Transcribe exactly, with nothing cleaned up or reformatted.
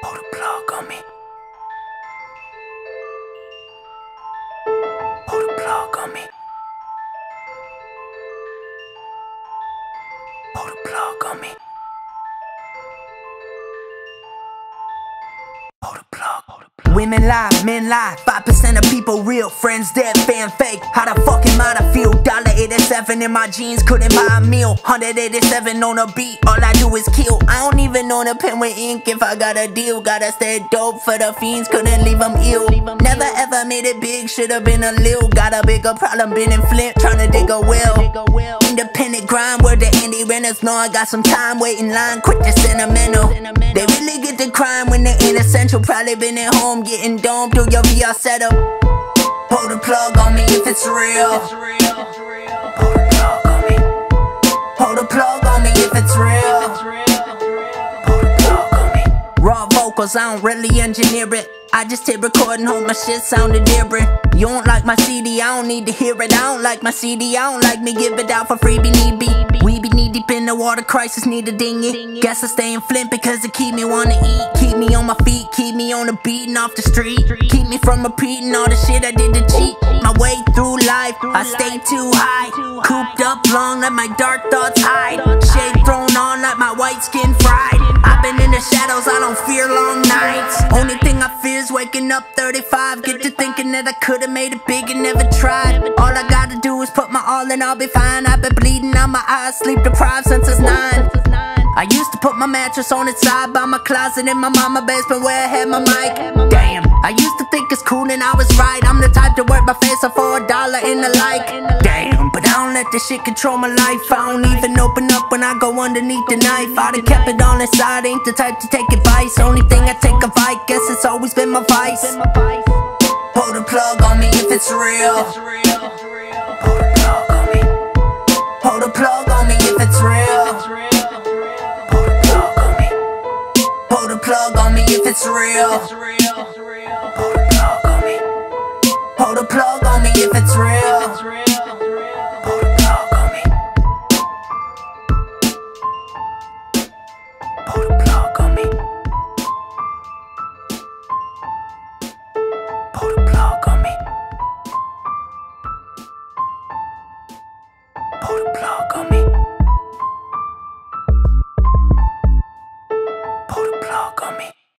Pull the plug on me. Pull the plug on me. Pull the plug on me. Pull the plug, pull the plug. Women lie, men lie. Five percent of people real, friends dead, fan fake. How the fucking mind I feel? eighty-seven in my jeans, couldn't buy a meal. One eighty-seven on a beat, all I do is kill. I don't even own a pen with ink. If I got a deal, gotta stay dope for the fiends. Couldn't leave them ill. Never ever made it big, should've been a lil. Got a bigger problem, been in Flint, tryna dig a well. Independent grind, where the indie renters know I got some time. Wait in line, quick to sentimental. They really get to crime when they ain't essential. Probably been at home, getting domed through your V R setup. Pull the plug on me if it's real. I don't really engineer it. I just hit record and hope my shit sounded different. You don't like my C D, I don't need to hear it. I don't like my C D, I don't like me, give it out for free, be need be. We be knee deep in the water, crisis need a dinghy. Guess I stay in Flint because it keep me wanna eat. Keep me on my feet, keep me on the beat and off the street. Keep me from repeating all the shit I did to cheat. My way through life, I stay too high. Cooped up long, let my dark thoughts hide. Shade thrown on, let my white skin fried. I've been in the shadows, I don't fear long nights. Only thing I fear is waking up thirty-five. Get to thinking that I could've made it big and never tried. All I gotta do is put my all in, I'll be fine. I've been bleeding out my eyes, sleep deprived since it's nine. I used to put my mattress on its side by my closet in my mama basement where I had my mic. Damn, I used to think it's cool and I was right. I'm the type to work my face off for a dollar and a like. Damn, but I don't let this shit control my life. I don't even open up when I go underneath the knife. I done kept it on inside, ain't the type to take advice. Only thing I take a bite, guess it's always been my vice. Pull the plug on me if it's real. Pull the plug on me. Pull the plug on me if it's real. Plug on me if it's real. Pull the plug on me. Pull the plug on me if it's real. Pull the plug on me. Pull the plug on me. Pull the plug on me.